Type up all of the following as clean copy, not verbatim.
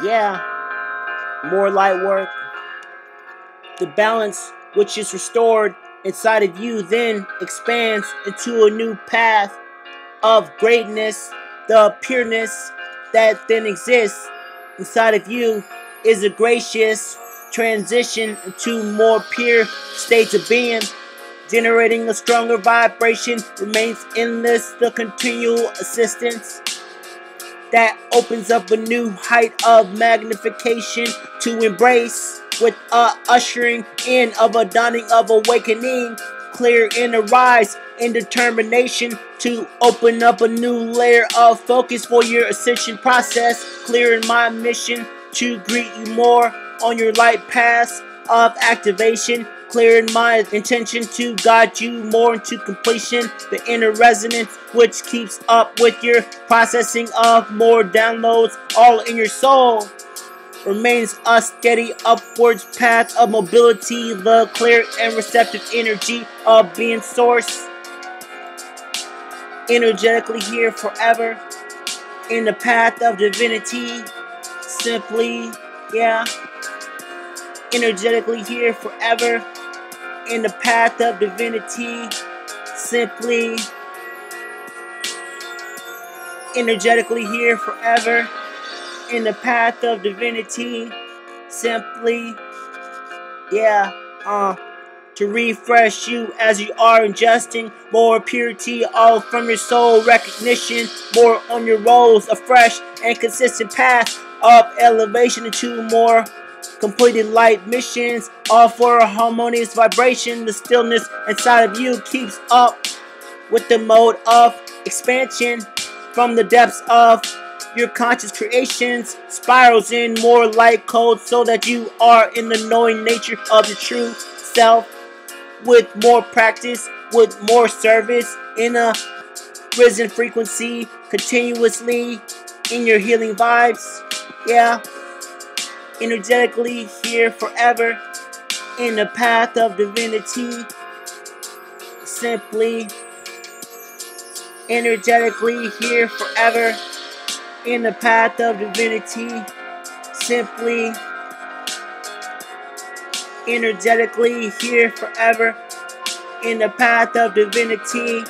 yeah, more light work. The balance which is restored inside of you then expands into a new path of greatness. The pureness that then exists inside of you is a gracious transition into more pure states of being, generating a stronger vibration. Remains endless, the continual assistance that opens up a new height of magnification to embrace, with a ushering in of a dawning of awakening, clear inner rise and determination to open up a new layer of focus for your ascension process, clearing my mission to greet you more on your light path of activation, clearing my intention to guide you more into completion, the inner resonance which keeps up with your processing of more downloads all in your soul. Remains a steady upwards path of mobility, the clear and receptive energy of being source, energetically here forever, in the path of divinity, simply, yeah, energetically here forever, in the path of divinity, simply, energetically here forever, in the path of divinity, simply, yeah, to refresh you as you are ingesting more purity all from your soul recognition, more on your roles, a fresh and consistent path of elevation into more completed light missions, all for a harmonious vibration. The stillness inside of you keeps up with the mode of expansion from the depths of your conscious creations, spirals in more light code so that you are in the knowing nature of your true self, with more practice, with more service, in a risen frequency, continuously in your healing vibes, yeah, energetically here forever, in the path of divinity, simply, energetically here forever, in the path of divinity, simply, energetically here forever, in the path of divinity,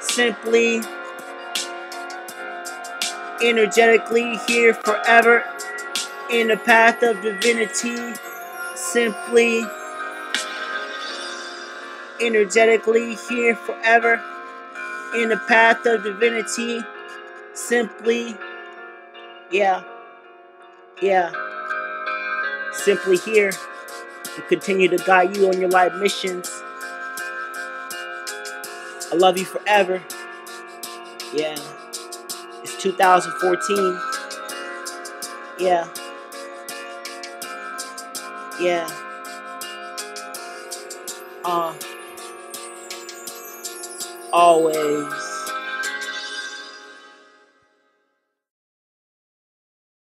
simply, energetically here forever, in the path of divinity, simply, energetically here forever, in the path of divinity, simply, yeah, simply here to continue to guide you on your life missions. I love you forever. Yeah, it's 2014. Yeah. Always.